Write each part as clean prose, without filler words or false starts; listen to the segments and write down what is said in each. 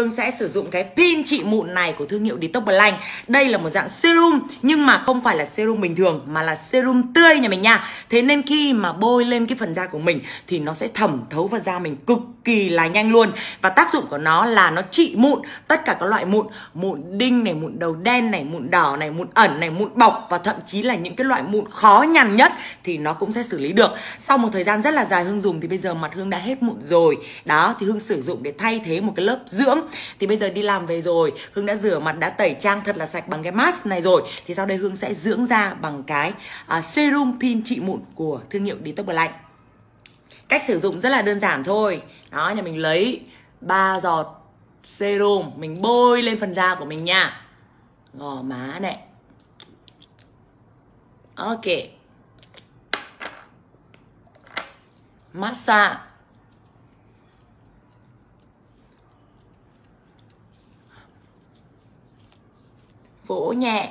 Hương sẽ sử dụng cái pin trị mụn này của thương hiệu Detox Blanc. Đây là một dạng serum nhưng mà không phải là serum bình thường mà là serum tươi nhà mình nha. Thế nên khi mà bôi lên cái phần da của mình thì nó sẽ thẩm thấu vào da mình cực kỳ là nhanh luôn. Và tác dụng của nó là nó trị mụn, tất cả các loại mụn, mụn đinh này, mụn đầu đen này, mụn đỏ này, mụn ẩn này, mụn bọc và thậm chí là những cái loại mụn khó nhằn nhất thì nó cũng sẽ xử lý được. Sau một thời gian rất là dài Hương dùng thì bây giờ mặt Hương đã hết mụn rồi. Đó thì Hương sử dụng để thay thế một cái lớp dưỡng. Thì bây giờ đi làm về rồi, Hương đã rửa mặt, đã tẩy trang thật là sạch bằng cái mask này rồi. Thì sau đây Hương sẽ dưỡng da bằng cái serum pin trị mụn của thương hiệu Detox Blanc. Cách sử dụng rất là đơn giản thôi. Đó, nhà mình lấy 3 giọt serum, mình bôi lên phần da của mình nha. Gò má này. Ok. Massage. Vỗ nhẹ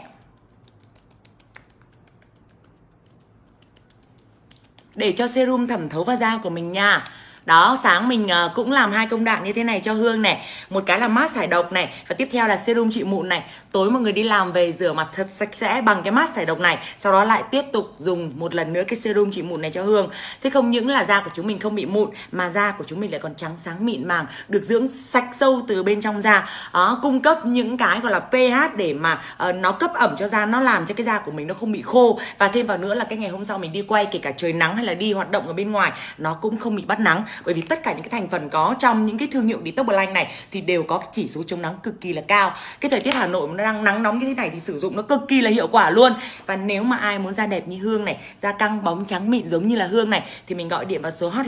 để cho serum thẩm thấu vào da của mình nha. Đó, sáng mình cũng làm 2 công đoạn như thế này cho Hương này. Một cái là mask thải độc này và tiếp theo là serum trị mụn này. Tối mọi người đi làm về rửa mặt thật sạch sẽ bằng cái mask thải độc này, sau đó lại tiếp tục dùng một lần nữa cái serum trị mụn này cho Hương. Thế không những là da của chúng mình không bị mụn mà da của chúng mình lại còn trắng sáng mịn màng, được dưỡng sạch sâu từ bên trong da. Đó, cung cấp những cái gọi là pH để mà nó cấp ẩm cho da, nó làm cho cái da của mình nó không bị khô. Và thêm vào nữa là cái ngày hôm sau mình đi quay, kể cả trời nắng hay là đi hoạt động ở bên ngoài, nó cũng không bị bắt nắng. Bởi vì tất cả những cái thành phần có trong những cái thương hiệu Detox Blanc này thì đều có cái chỉ số chống nắng cực kỳ là cao. Cái thời tiết Hà Nội nó đang nắng nóng như thế này thì sử dụng nó cực kỳ là hiệu quả luôn. Và nếu mà ai muốn da đẹp như Hương này, da căng bóng trắng mịn giống như là Hương này thì mình gọi điện vào số hotline